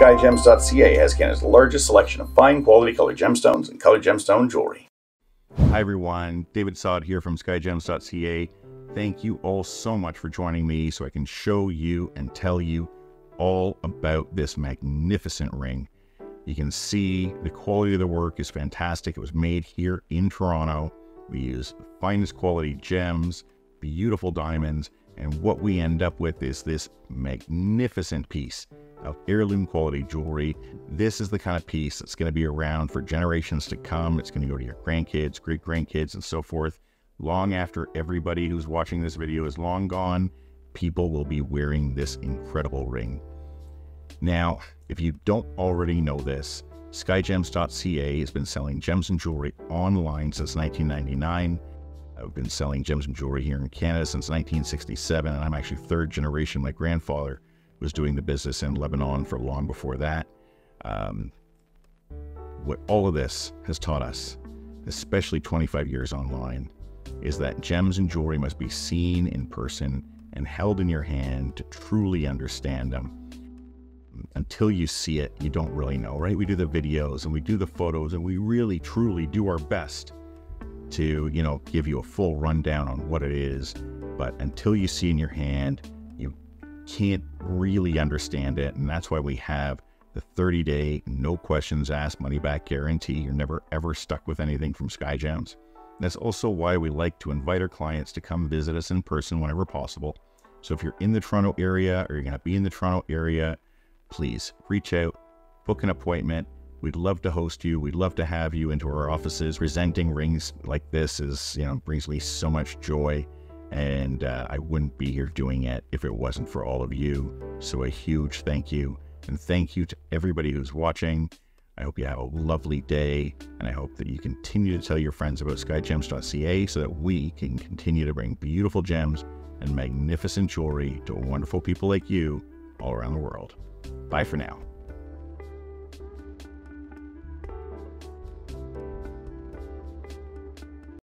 Skyjems.ca has Canada's largest selection of fine quality colored gemstones and colored gemstone jewelry. Hi everyone, David Saad here from Skyjems.ca. Thank you all so much for joining me so I can show you and tell you all about this magnificent ring. You can see the quality of the work is fantastic. It was made here in Toronto. We use the finest quality gems, beautiful diamonds, and what we end up with is this magnificent piece of heirloom quality jewelry. This is the kind of piece that's going to be around for generations to come. It's going to go to your grandkids, great-grandkids, and so forth. Long after everybody who's watching this video is long gone, people will be wearing this incredible ring. Now, if you don't already know this, Skyjems.ca has been selling gems and jewelry online since 1999. I've been selling gems and jewelry here in Canada since 1967, and I'm actually third generation. My grandfather was doing the business in Lebanon for long before that. What all of this has taught us, especially 25 years online, is that gems and jewelry must be seen in person and held in your hand to truly understand them. Until you see it, you don't really know, right? We do the videos and we do the photos and we really truly do our best to, you know, give you a full rundown on what it is. But until you see in your hand, you can't really understand it. And that's why we have the 30-day, no questions asked, money back guarantee. You're never ever stuck with anything from Sky Gems. That's also why we like to invite our clients to come visit us in person whenever possible. So if you're in the Toronto area or you're going to be in the Toronto area, please reach out, book an appointment. We'd love to host you. We'd love to have you into our offices. Presenting rings like this is, you know, brings me so much joy, and I wouldn't be here doing it if it wasn't for all of you. So a huge thank you, and thank you to everybody who's watching. I hope you have a lovely day, and I hope that you continue to tell your friends about Skyjems.ca so that we can continue to bring beautiful gems and magnificent jewelry to wonderful people like you all around the world. Bye for now.